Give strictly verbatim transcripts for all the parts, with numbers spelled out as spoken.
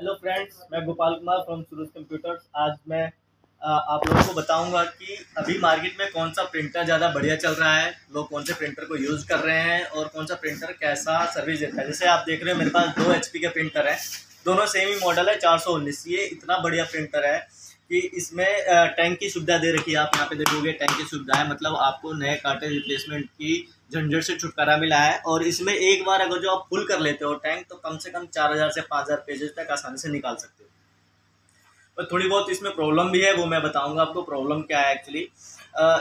Hello friends, मैं Gopal Kumar from Suraj computers. आज मैं आप लोगों को बताऊंगा कि अभी मार्केट में कौन सा प्रिंटर ज़्यादा बढ़िया चल रहा है, लोग कौन से प्रिंटर को यूज़ कर रहे हैं और कौन सा प्रिंटर कैसा सर्विस देता है। जैसे आप देख रहे हो मेरे पास दो एच पी के प्रिंटर हैं, दोनों सेम ही मॉडल है चार सौ उन्नीस। ये इतना बढ़िया प्रिंटर है कि इसमें टैंक की सुविधा दे रखी है। आप यहाँ पे देखोगे टैंक की सुविधा है, मतलब आपको नए कार्टेज रिप्लेसमेंट की झंझट से छुटकारा मिला है। और इसमें एक बार अगर जो आप फुल कर लेते हो टैंक, तो कम से कम चार हज़ार से पाँच हज़ार पेजेस तक आसानी से निकाल सकते हो। पर थोड़ी बहुत इसमें प्रॉब्लम भी है, वो मैं बताऊंगा आपको प्रॉब्लम क्या है। एक्चुअली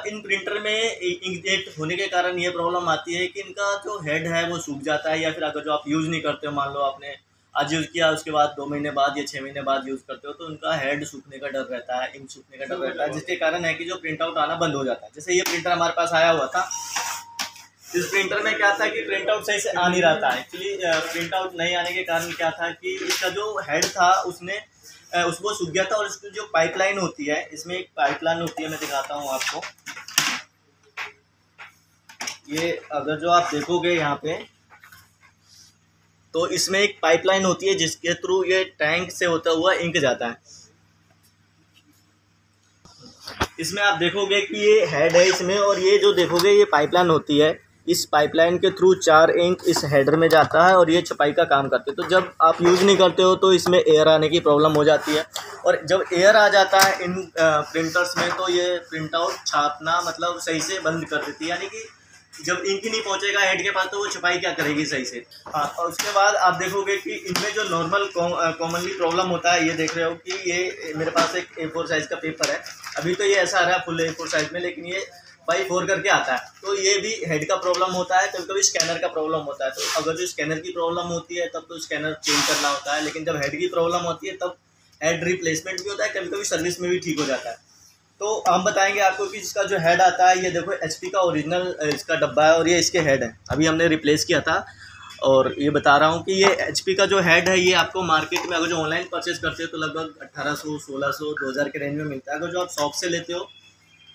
इन प्रिंटर में इंकजेट होने के कारण ये प्रॉब्लम आती है कि इनका जो हेड है वो सूख जाता है, या फिर अगर जो आप यूज़ नहीं करते हो, मान लो आपने आज यूज़ किया, उसके बाद दो महीने बाद या छः महीने बाद यूज़ करते हो, तो उनका हेड सूखने का डर रहता है, इंक सूखने का डर रहता है, जिसके कारण है कि जो प्रिंट आउट आना बंद हो जाता है। जैसे ये प्रिंटर हमारे पास आया हुआ था, इस प्रिंटर में क्या था कि प्रिंट आउट सही से आ नहीं रहा था। एक्चुअली प्रिंट आउट नहीं आने के कारण क्या था कि इसका जो हेड था उसने उसको सूख गया था। और इसकी जो पाइपलाइन होती है, इसमें एक पाइपलाइन होती है, मैं दिखाता हूँ आपको। ये अगर जो आप देखोगे यहाँ पे, तो इसमें एक पाइपलाइन होती है जिसके थ्रू ये टैंक से होता हुआ इंक जाता है। इसमें आप देखोगे कि ये हेड है इसमें, और ये जो देखोगे ये पाइपलाइन होती है, इस पाइपलाइन के थ्रू चार इंक इस हेडर में जाता है और ये छपाई का काम करते हैं। तो जब आप यूज़ नहीं करते हो तो इसमें एयर आने की प्रॉब्लम हो जाती है, और जब एयर आ जाता है इन प्रिंटर्स में तो ये प्रिंट आउट छापना मतलब सही से बंद कर देती है, यानी कि जब इंक ही नहीं पहुंचेगा हेड के पास तो वो छपाई क्या करेगी सही से। हाँ, और उसके बाद आप देखोगे कि इनमें जो नॉर्मल कॉमनली प्रॉब्लम होता है, ये देख रहे हो कि ये मेरे पास एक ए फोर साइज़ का पेपर है। अभी तो ये ऐसा आ रहा है फुल ए फोर साइज़ में, लेकिन ये बाई फोर करके आता है, तो ये भी हेड का प्रॉब्लम होता है। कभी कभी स्कैनर का प्रॉब्लम होता है, तो अगर जो स्कैनर की प्रॉब्लम होती है तब तो स्कैनर चेंज करना होता है, लेकिन जब हेड की प्रॉब्लम होती है तब हेड रिप्लेसमेंट भी होता है, कभी कभी सर्विस में भी ठीक हो जाता है। तो हम बताएंगे आपको कि इसका जो हेड आता है, ये देखो एचपी का ओरिजिनल इसका डब्बा है और ये इसके हेड है, अभी हमने रिप्लेस किया था। और ये बता रहा हूँ कि ये एचपी का जो हेड है, ये आपको मार्केट में अगर जो ऑनलाइन परचेस करते हो तो लगभग अठारह सौ, सोलह सौ, दो हज़ार के रेंज में मिलता है। अगर जो आप शॉप से लेते हो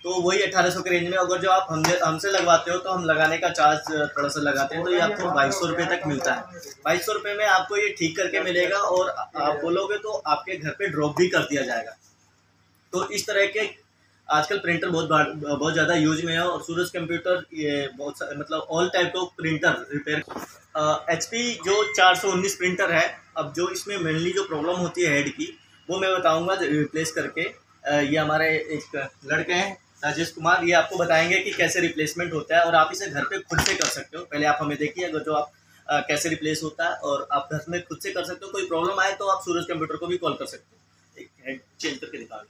तो वही अठारह सौ के रेंज में, अगर जो आप हम हमसे लगवाते हो तो हम लगाने का चार्ज थोड़ा सा लगाते हैं, तो ये आपको बाईस सौ रुपये तक मिलता है। बाईस सौ रुपये में आपको ये ठीक करके मिलेगा, और आप बोलोगे तो आपके घर पर ड्रॉप भी कर दिया जाएगा। तो इस तरह के आजकल प्रिंटर बहुत बहुत ज़्यादा यूज में है, और सूरज कंप्यूटर ये बहुत मतलब all type of printer repair. HP जो चार सौ उन्नीस प्रिंटर है, अब जो इसमें मेनली जो प्रॉब्लम होती है हेड की, वो मैं बताऊंगा रिप्लेस करके। आ, ये हमारे एक लड़के हैं राजेश कुमार, ये आपको बताएंगे कि कैसे रिप्लेसमेंट होता है, और आप इसे घर पे खुद से कर सकते हो। पहले आप हमें देखिए अगर जो आप आ, कैसे रिप्लेस होता है, और आप घर में खुद से कर सकते हो। कोई प्रॉब्लम आए तो आप सूरज कंप्यूटर को भी कॉल कर सकते हो। एक हेड चेंज करके दिखा,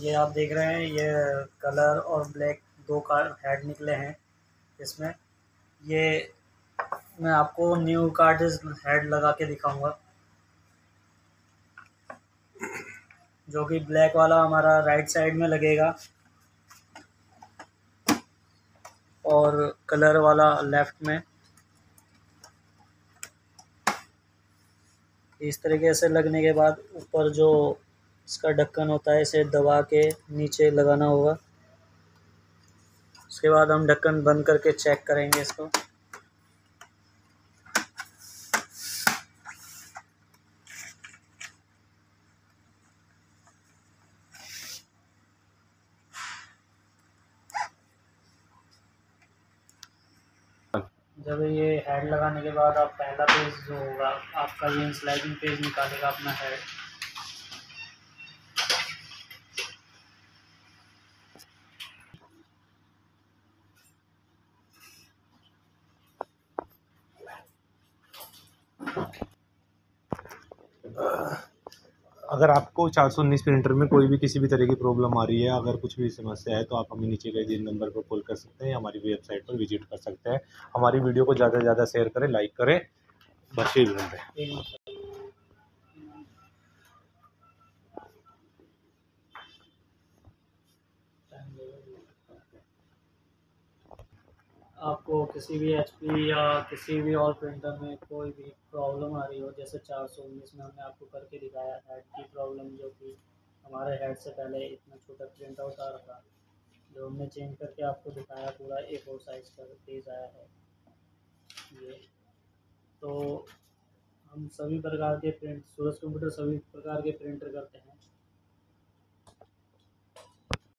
ये आप देख रहे हैं ये कलर और ब्लैक दो कार्ड हेड निकले हैं इसमें। ये मैं आपको न्यू कार्ड हेड लगा के दिखाऊंगा, जो कि ब्लैक वाला हमारा राइट साइड में लगेगा और कलर वाला लेफ्ट में। इस तरीके से लगने के बाद ऊपर जो इसका ढक्कन होता है इसे दबा के नीचे लगाना होगा। उसके बाद हम ढक्कन बंद करके चेक करेंगे इसको। जब ये हेड लगाने के बाद आप पहला पेज जो होगा आपका, ये स्लाइडिंग पेज निकालेगा अपना हेड। अगर आपको चार सौ उन्नीस प्रिंटर में कोई भी किसी भी तरह की प्रॉब्लम आ रही है, अगर कुछ भी समस्या है, तो आप हमें नीचे गए जिन नंबर पर कॉल कर सकते हैं, हमारी वेबसाइट पर विजिट कर सकते हैं। हमारी वीडियो को ज़्यादा से ज़्यादा शेयर करें, लाइक करें, बच्चे भी। आपको किसी भी एचपी या किसी भी और प्रिंटर में कोई भी प्रॉब्लम आ रही हो, जैसे चार सौ उन्नीस में हमने आपको करके दिखाया हेड की प्रॉब्लम, जो कि हमारे हेड से पहले इतना छोटा प्रिंट आउट आ रहा था, जो हमने चेंज करके आपको दिखाया, पूरा ए फोर साइज का पेज आया है ये। तो हम सभी प्रकार के प्रिंट, सूरज कंप्यूटर सभी प्रकार के प्रिंटर करते हैं।